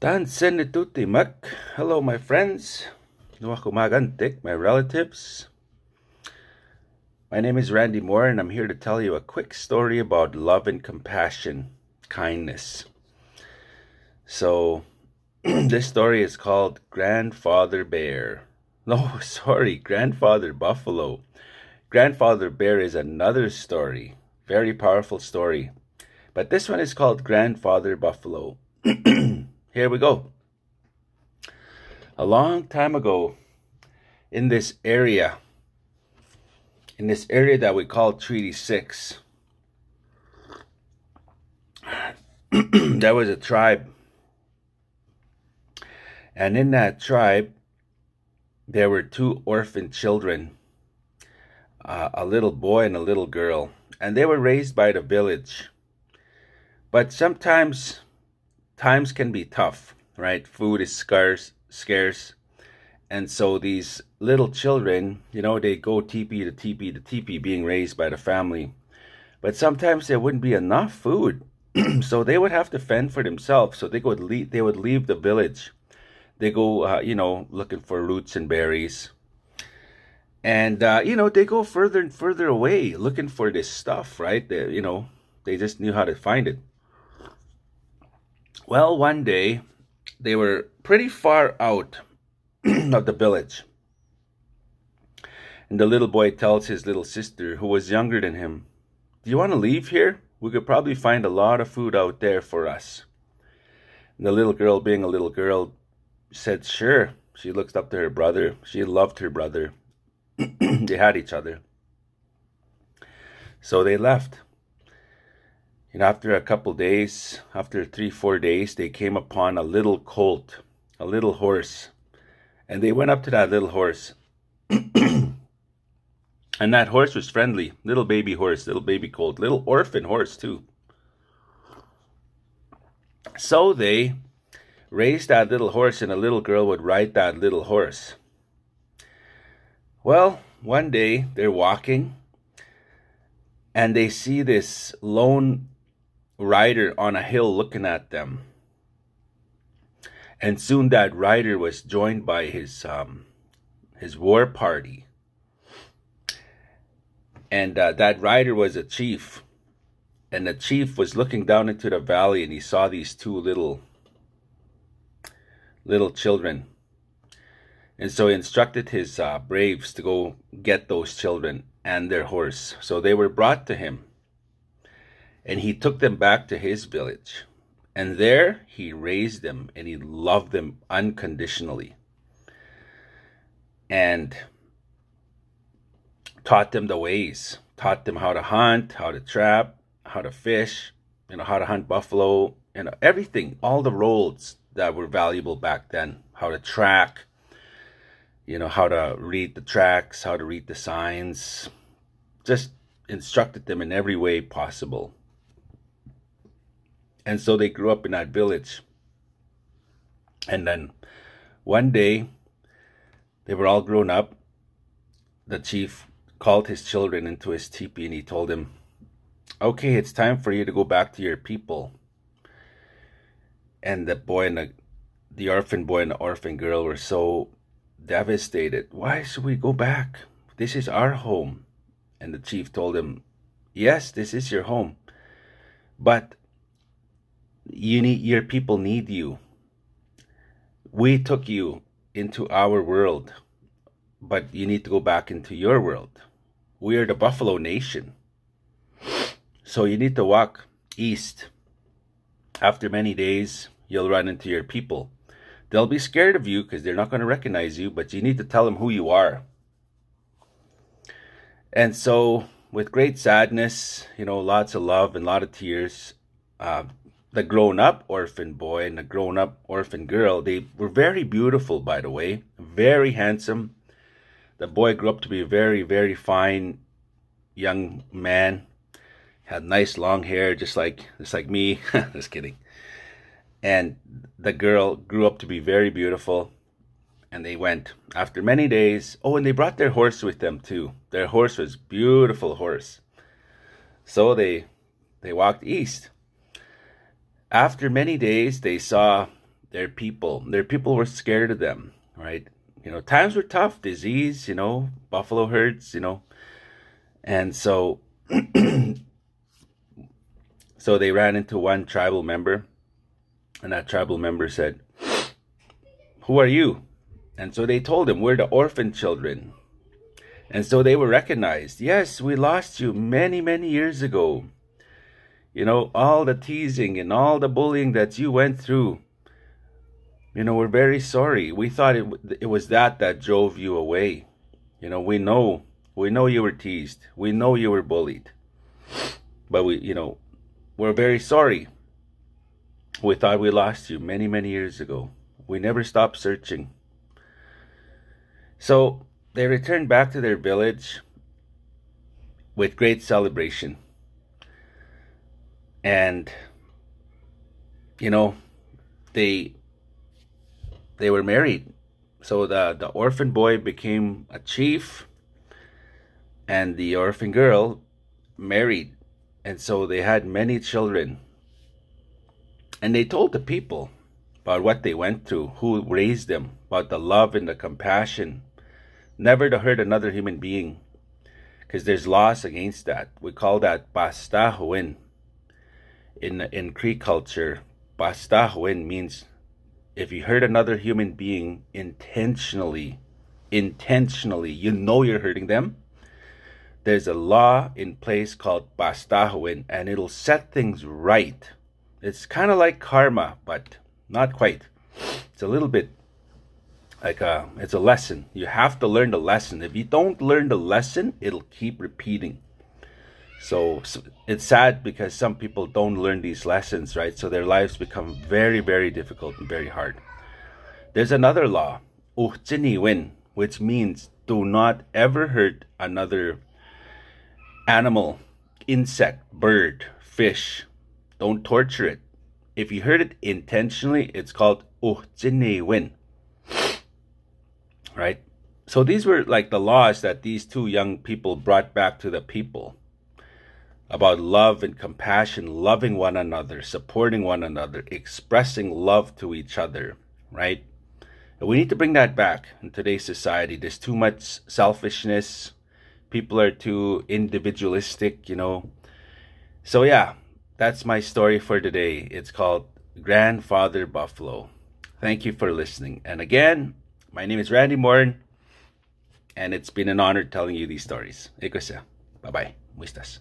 Tansen tutti mak. Hello, my friends. Nuwakumagantik, my relatives. My name is Randy Morin, and I'm here to tell you a quick story about love and compassion, kindness. So, this story is called Grandfather Bear. No, sorry, Grandfather Buffalo. Grandfather Bear is another story, very powerful story. But this one is called Grandfather Buffalo. Here we go. A long time ago, in this area that we call Treaty Six, there was a tribe. And in that tribe, there were two orphan children, a little boy and a little girl, and they were raised by the village. But sometimes times can be tough, right? Food is scarce, and so these little children, you know, they go teepee to teepee to teepee, being raised by the family. But sometimes there wouldn't be enough food, so they would have to fend for themselves. So they would leave the village. They go, you know, looking for roots and berries. And, you know, they go further and further away looking for this stuff, right? They, you know, they just knew how to find it. Well, one day, they were pretty far out of the village. And the little boy tells his little sister, who was younger than him, "Do you want to leave here? We could probably find a lot of food out there for us." And the little girl, being a little girl, said sure. She looked up to her brother. She loved her brother. They had each other. So they left. And after a couple days, after 3-4 days, they came upon a little colt, a little horse. And they went up to that little horse. And that horse was friendly. Little baby horse, little baby colt, little orphan horse too. So they raised that little horse, and a little girl would ride that little horse. Well, one day they're walking and they see this lone rider on a hill looking at them. And soon that rider was joined by his war party. And that rider was a chief. And the chief was looking down into the valley, and he saw these two little children, and so he instructed his braves to go get those children and their horse. So they were brought to him, and he took them back to his village, and there he raised them, and he loved them unconditionally and taught them the ways, taught them how to hunt, how to trap, how to fish, you know, how to hunt buffalo, you know, everything, all the roads that were valuable back then, how to track, you know, how to read the tracks, how to read the signs, just instructed them in every way possible. And so they grew up in that village. And then one day, they were all grown up. The chief called his children into his teepee, and he told them, "Okay, it's time for you to go back to your people." And the boy and the orphan boy and the orphan girl were so devastated. "Why should we go back? This is our home." And the chief told him, "Yes, this is your home, but your people need you. We took you into our world, but you need to go back into your world. We are the Buffalo Nation. So you need to walk east. After many days, you'll run into your people. They'll be scared of you because they're not going to recognize you, but you need to tell them who you are." And so, with great sadness, you know, lots of love and a lot of tears, the grown-up orphan boy and the grown-up orphan girl, they were very beautiful, by the way, very handsome. The boy grew up to be a very, very fine young man. Had nice long hair, just like me. Just kidding. And the girl grew up to be very beautiful. And they went after many days. Oh, and they brought their horse with them too. Their horse was a beautiful horse. So they walked east. After many days, they saw their people. Their people were scared of them, right? You know, times were tough, disease, you know, buffalo herds, you know. And so, so they ran into one tribal member, and that tribal member said, "Who are you?" And so they told him, "We're the orphan children." And so they were recognized. "Yes, we lost you many, many years ago. You know, all the teasing and all the bullying that you went through. You know, we're very sorry. We thought it was that drove you away. You know, we know you were teased. We know you were bullied. But we're very sorry. We thought we lost you many, many years ago. We never stopped searching." So they returned back to their village with great celebration. And, you know, they were married. So the orphan boy became a chief, and the orphan girl married. And so they had many children. And they told the people about what they went through, who raised them, about the love and the compassion, never to hurt another human being, because there's laws against that. We call that pastahuin. In Cree culture, pastahuin means if you hurt another human being intentionally, you know you're hurting them. There's a law in place called pastahuin, and it'll set things right. It's kind of like karma, but not quite. It's a little bit like it's a lesson. You have to learn the lesson. If you don't learn the lesson, it'll keep repeating. So it's sad because some people don't learn these lessons, right? So their lives become very, very difficult and very hard. There's another law, uhtinewin, which means do not ever hurt another animal, insect, bird, fish. Don't torture it. If you hurt it intentionally, it's called uhtinewin, right? So these were like the laws that these two young people brought back to the people, about love and compassion, loving one another, supporting one another, expressing love to each other, right? And we need to bring that back in today's society. There's too much selfishness. People are too individualistic, you know. So yeah, that's my story for today. It's called Grandfather Buffalo. Thank you for listening. And again, my name is Randy Morin, and it's been an honor telling you these stories. Eko siya. Bye-bye. Muistas.